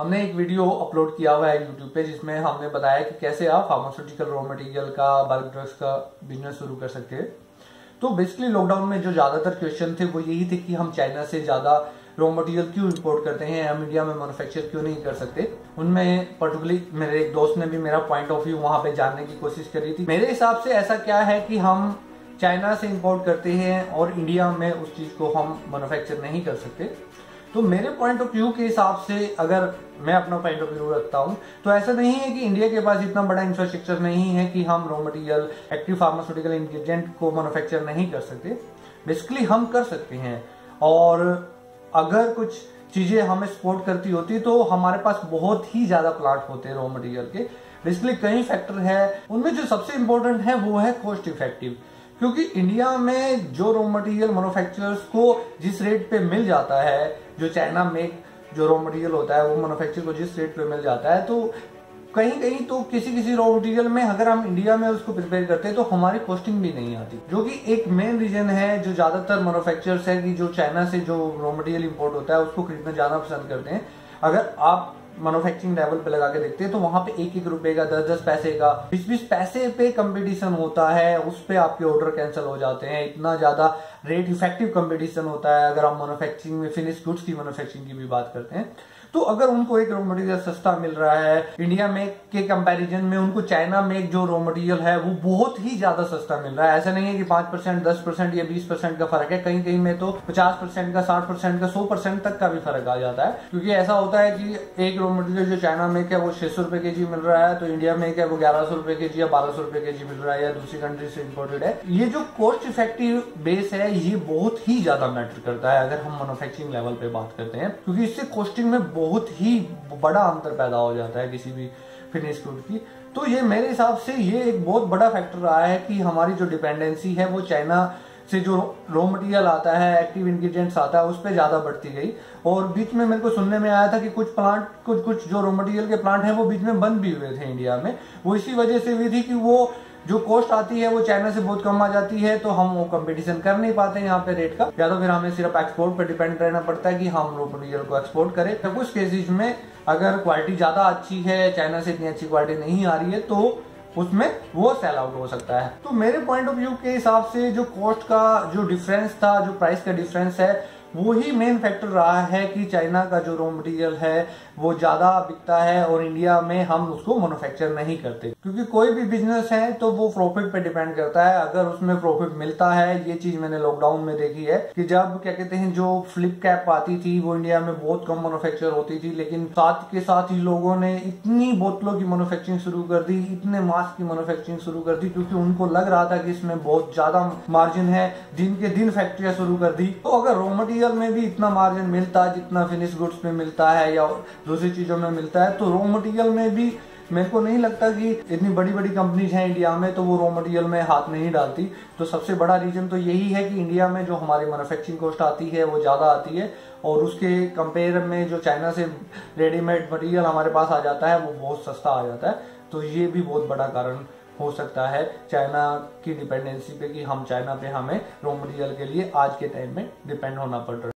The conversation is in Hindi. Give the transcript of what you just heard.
हमने एक वीडियो अपलोड किया हुआ है यूट्यूब पे जिसमें हमने बताया कि कैसे आप फार्मास्यूटिकल रॉ मटेरियल का बल्क ड्रग्स का बिजनेस शुरू कर सकते हैं। तो बेसिकली लॉकडाउन में जो ज्यादातर क्वेश्चन थे वो यही थे कि हम चाइना से ज्यादा रॉ मटेरियल क्यों इंपोर्ट करते हैं, हम इंडिया में मैन्युफैक्चर क्यों नहीं कर सकते। उनमें पर्टिकुलरली मेरे एक दोस्त ने भी मेरा पॉइंट ऑफ व्यू वहां पे जानने की कोशिश करी थी। मेरे हिसाब से ऐसा क्या है कि हम चाइना से इंपोर्ट करते हैं और इंडिया में उस चीज को हम मैन्युफैक्चर नहीं कर सकते। तो मेरे पॉइंट ऑफ व्यू के हिसाब से अगर मैं अपना पॉइंट ऑफ व्यू रखता हूं तो ऐसा नहीं है कि इंडिया के पास इतना बड़ा इंफ्रास्ट्रक्चर नहीं है कि हम raw material active pharmaceutical ingredient को मैन्युफैक्चर नहीं कर सकते। बेसिकली हम कर सकते हैं और अगर कुछ चीजें हमें सपोर्ट करती होती तो हमारे पास बहुत ही ज्यादा प्लांट होते हैं रॉ मटेरियल के। बेसिकली कई फैक्टर है, उनमें जो सबसे इम्पोर्टेंट है वो है कॉस्ट इफेक्टिव, क्योंकि इंडिया में जो रॉ मटेरियल मैन्युफैक्चरर्स को जिस रेट पे मिल जाता है, जो चाइना में जो रॉ मटेरियल होता है वो मैन्युफैक्चर को जिस रेट पे मिल जाता है, तो कहीं कहीं तो किसी किसी रॉ मटेरियल में अगर हम इंडिया में उसको प्रिपेयर करते हैं तो हमारी कॉस्टिंग भी नहीं आती, जो कि एक मेन रीजन है जो ज्यादातर मैन्युफैक्चरर्स है कि जो चाइना से जो रॉ मटेरियल इम्पोर्ट होता है उसको खरीदना ज्यादा पसंद करते हैं। अगर आप मैन्युफैक्चरिंग लेवल पे लगा के देखते हैं तो वहां पे एक एक रुपए का, 10-10 पैसे का, 20-20 पैसे पे कंपटीशन होता है, उस पे आपके ऑर्डर कैंसिल हो जाते हैं। इतना ज्यादा रेट इफेक्टिव कंपटीशन होता है अगर हम मैन्युफैक्चरिंग में फिनिश गुड्स की मैन्युफैक्चरिंग की भी बात करते हैं। तो अगर उनको एक रॉ मटेरियल सस्ता मिल रहा है इंडिया में के कंपैरिजन में, उनको चाइना में जो रॉ मटेरियल है वो बहुत ही ज्यादा सस्ता मिल रहा है। ऐसा नहीं है कि 5%, 10% या 20% का फर्क है, कहीं कहीं में तो 50% का, 60% का, 100% तक का भी फर्क आ जाता है। क्योंकि ऐसा होता है कि एक रॉ मटेरियल जो चाइना में है वो 600 रुपए केजी मिल रहा है, तो इंडिया में क्या वो 1100 रुपए केजी या 1200 रुपए केजी मिल रहा है, या दूसरी कंट्री से इम्पोर्टेड है। ये जो कॉस्ट इफेक्टिव बेस है ये बहुत ही ज्यादा मैटर करता है अगर हम मैन्युफैक्चरिंग लेवल पे बात करते हैं, क्योंकि इससे कॉस्टिंग में बहुत ही बड़ा अंतर पैदा हो जाता है किसी भी फिनिश गुड की। तो ये मेरे हिसाब से ये एक बहुत बड़ा फैक्टर रहा है कि हमारी जो डिपेंडेंसी है वो चाइना से जो रॉ मटेरियल आता है, एक्टिव इंग्रेडिएंट्स आता है, उस पर ज्यादा बढ़ती गई। और बीच में मेरे को सुनने में आया था कि कुछ प्लांट, कुछ जो रॉ मटेरियल के प्लांट हैं वो बीच में बंद भी हुए थे इंडिया में। वो इसी वजह से हुई थी कि वो जो कॉस्ट आती है वो चाइना से बहुत कम आ जाती है, तो हम वो कंपटीशन कर नहीं पाते यहाँ पे रेट का, या तो फिर हमें सिर्फ एक्सपोर्ट पर डिपेंड रहना पड़ता है कि हम रॉ मटेरियल को एक्सपोर्ट करें। तो कुछ केसेज में अगर क्वालिटी ज्यादा अच्छी है, चाइना से इतनी अच्छी क्वालिटी नहीं आ रही है, तो उसमें वो सेल आउट हो सकता है। तो मेरे पॉइंट ऑफ व्यू के हिसाब से जो कॉस्ट का जो डिफरेंस था, जो प्राइस का डिफरेंस है, वो ही मेन फैक्टर रहा है कि चाइना का जो रॉ मटेरियल है वो ज्यादा बिकता है और इंडिया में हम उसको मैन्युफैक्चर नहीं करते। क्योंकि कोई भी बिजनेस है तो वो प्रॉफिट पे डिपेंड करता है, अगर उसमें प्रॉफिट मिलता है। ये चीज मैंने लॉकडाउन में देखी है कि जब क्या कहते हैं जो फ्लिप कैप आती थी वो इंडिया में बहुत कम मैन्युफैक्चर होती थी, लेकिन साथ के साथ ही लोगों ने इतनी बोतलों की मैन्युफैक्चरिंग शुरू कर दी, इतने मास्क की मैन्युफैक्चरिंग शुरू कर दी, क्योंकि उनको लग रहा था कि इसमें बहुत ज्यादा मार्जिन है, दिन के दिन फैक्ट्रियां शुरू कर दी। तो अगर रॉ मटेरियल में भी इतना मार्जिन मिलता जितना फिनिश गुड्स में मिलता है या दूसरी चीजों में मिलता है, तो रॉ मटेरियल में भी मेरे को नहीं लगता कि इतनी बड़ी बड़ी कंपनीज हैं इंडिया में तो वो रॉ मटेरियल में हाथ नहीं डालती। तो सबसे बड़ा रीजन तो यही है कि इंडिया में जो हमारी मैन्युफैक्चरिंग कॉस्ट आती है वो ज्यादा आती है और उसके कंपेयर में जो चाइना से रेडीमेड मटेरियल हमारे पास आ जाता है वो बहुत सस्ता आ जाता है। तो ये भी बहुत बड़ा कारण हो सकता है चाइना की डिपेंडेंसी पे कि हम चाइना पे हमें रॉ मटेरियल के लिए आज के टाइम में डिपेंड होना पड़ रहा है।